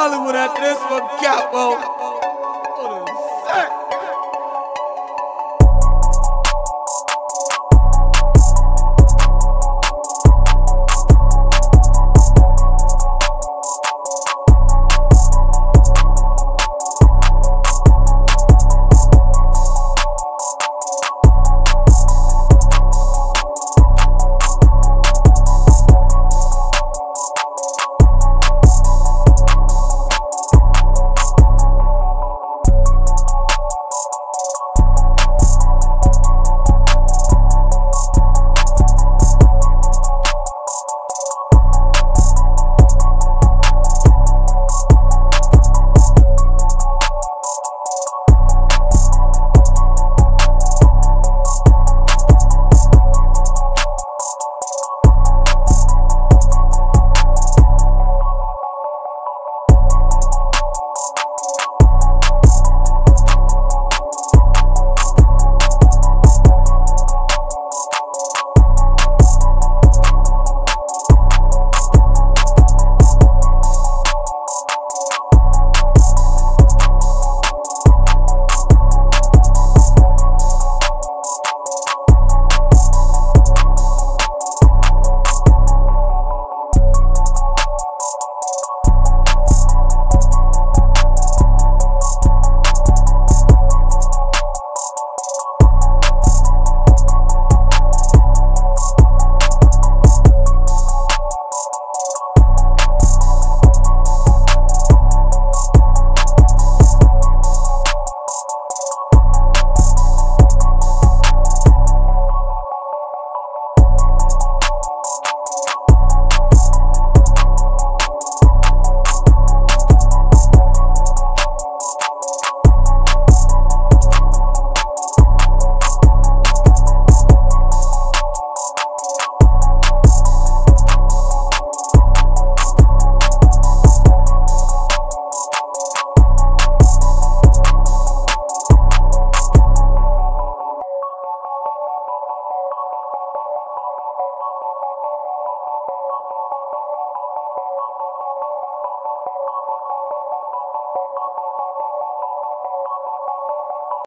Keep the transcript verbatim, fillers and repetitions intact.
Hollywood at this one, Capo.